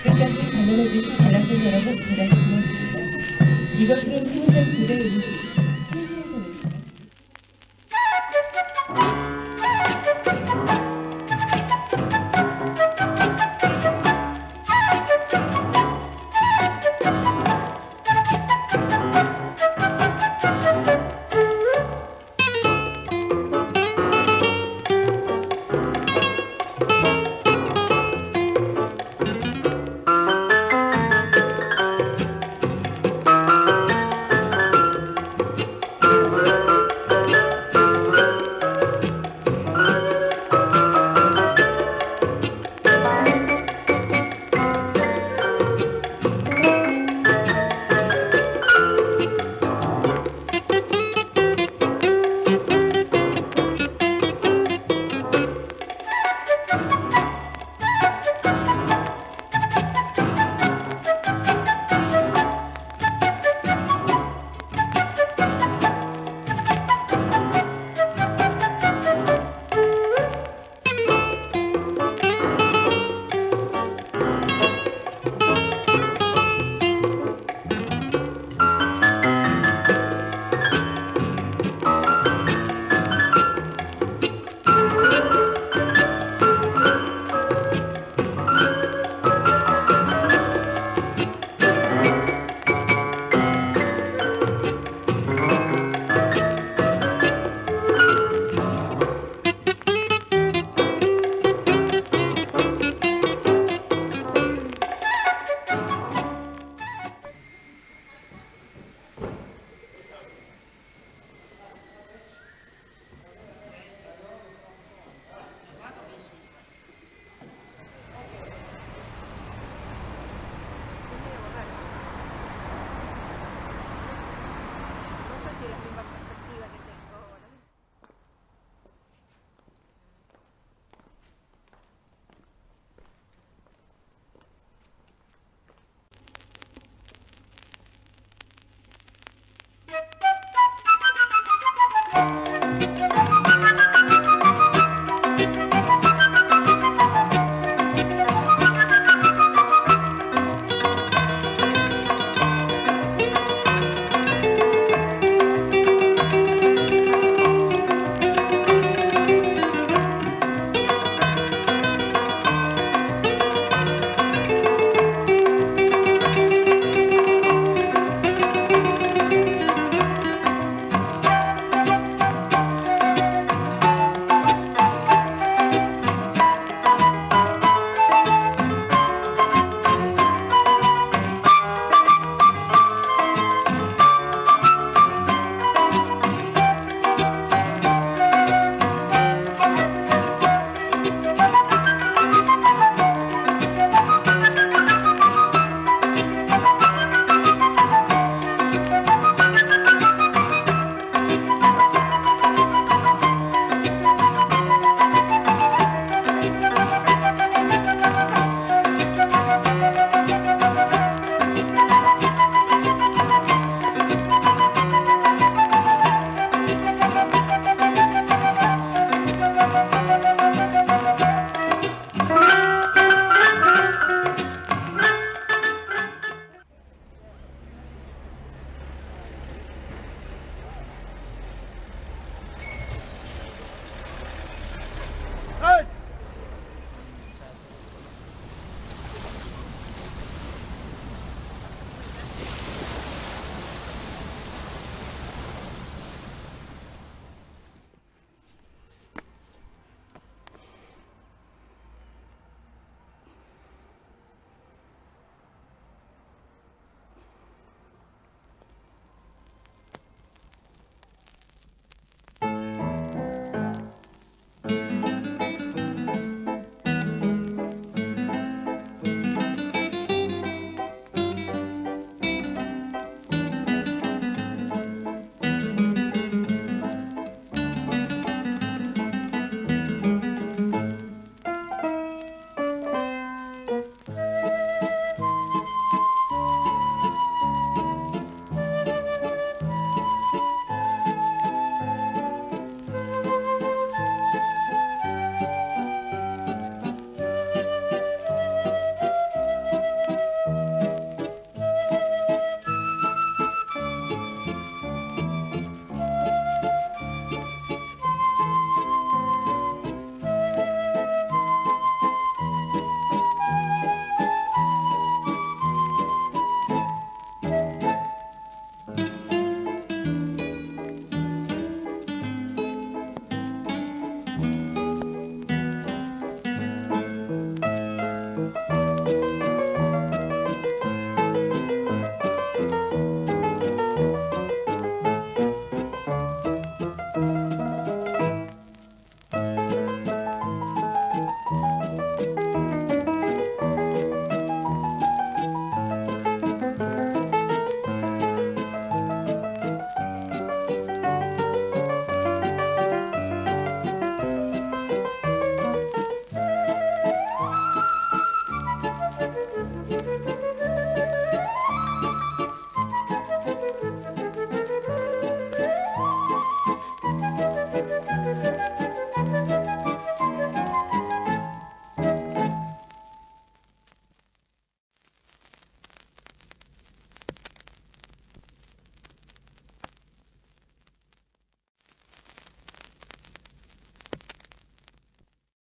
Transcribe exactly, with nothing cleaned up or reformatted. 끝까지 방문해주신 관람객 여러분, 대단히 고맙습니다. 이것으로 소문전 무대 음식